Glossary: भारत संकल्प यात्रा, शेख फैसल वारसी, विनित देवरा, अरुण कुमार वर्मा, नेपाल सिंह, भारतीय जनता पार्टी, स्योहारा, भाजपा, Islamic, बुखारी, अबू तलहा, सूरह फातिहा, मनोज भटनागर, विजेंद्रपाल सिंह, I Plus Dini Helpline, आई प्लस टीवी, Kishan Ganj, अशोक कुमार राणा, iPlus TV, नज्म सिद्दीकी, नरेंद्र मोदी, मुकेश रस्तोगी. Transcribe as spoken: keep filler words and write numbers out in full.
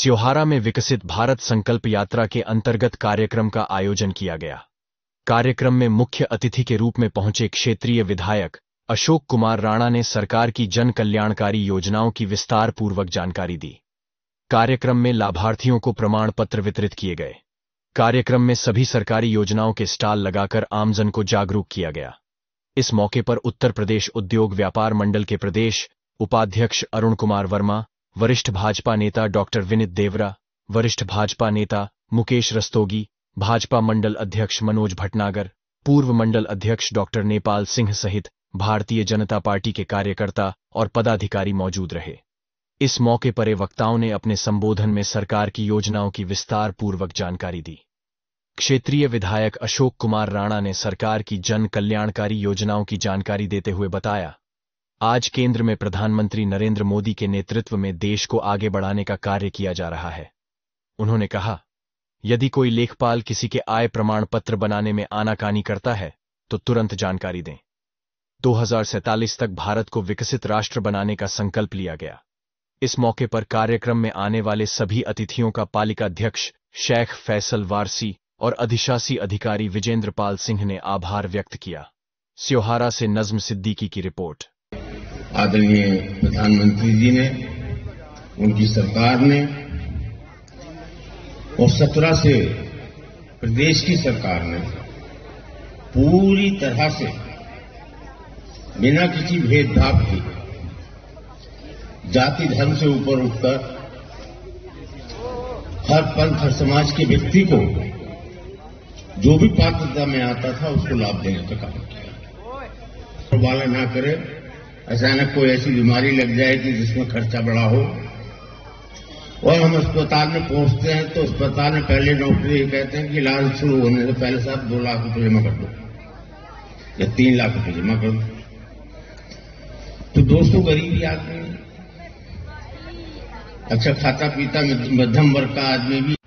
स्योहारा में विकसित भारत संकल्प यात्रा के अंतर्गत कार्यक्रम का आयोजन किया गया। कार्यक्रम में मुख्य अतिथि के रूप में पहुंचे क्षेत्रीय विधायक अशोक कुमार राणा ने सरकार की जन कल्याणकारी योजनाओं की विस्तार पूर्वक जानकारी दी। कार्यक्रम में लाभार्थियों को प्रमाण पत्र वितरित किए गए। कार्यक्रम में सभी सरकारी योजनाओं के स्टॉल लगाकर आमजन को जागरूक किया गया। इस मौके पर उत्तर प्रदेश उद्योग व्यापार मंडल के प्रदेश उपाध्यक्ष अरुण कुमार वर्मा, वरिष्ठ भाजपा नेता डॉक्टर विनित देवरा, वरिष्ठ भाजपा नेता मुकेश रस्तोगी, भाजपा मंडल अध्यक्ष मनोज भटनागर, पूर्व मंडल अध्यक्ष डॉक्टर नेपाल सिंह सहित भारतीय जनता पार्टी के कार्यकर्ता और पदाधिकारी मौजूद रहे। इस मौके पर वक्ताओं ने अपने संबोधन में सरकार की योजनाओं की विस्तार पूर्वक जानकारी दी। क्षेत्रीय विधायक अशोक कुमार राणा ने सरकार की जन कल्याणकारी योजनाओं की जानकारी देते हुए बताया, आज केंद्र में प्रधानमंत्री नरेंद्र मोदी के नेतृत्व में देश को आगे बढ़ाने का कार्य किया जा रहा है। उन्होंने कहा, यदि कोई लेखपाल किसी के आय प्रमाण पत्र बनाने में आनाकानी करता है तो तुरंत जानकारी दें। दो हजार सैंतालीस तक भारत को विकसित राष्ट्र बनाने का संकल्प लिया गया। इस मौके पर कार्यक्रम में आने वाले सभी अतिथियों का पालिकाध्यक्ष शेख फैसल वारसी और अधिशासी अधिकारी विजेंद्रपाल सिंह ने आभार व्यक्त किया। स्योहारा से नज्म सिद्दीकी की रिपोर्ट। आदरणीय प्रधानमंत्री जी ने, उनकी सरकार ने और सत्रह से प्रदेश की सरकार ने पूरी तरह से बिना किसी भेदभाव के जाति धर्म से ऊपर उठकर हर पंथ हर समाज के व्यक्ति को जो भी पात्रता में आता था उसको लाभ देने का काम किया। वाला ना करे, अचानक कोई ऐसी बीमारी लग जाए कि जिसमें खर्चा बड़ा हो और हम अस्पताल में पहुंचते हैं तो अस्पताल में पहले डॉक्टर ये कहते हैं कि इलाज शुरू होने से पहले साहब दो लाख रुपये जमा कर दो या तीन लाख रुपये जमा कर दो। तो दोस्तों, गरीबी आदमी, अच्छा खाता पीता मध्यम वर्ग का आदमी भी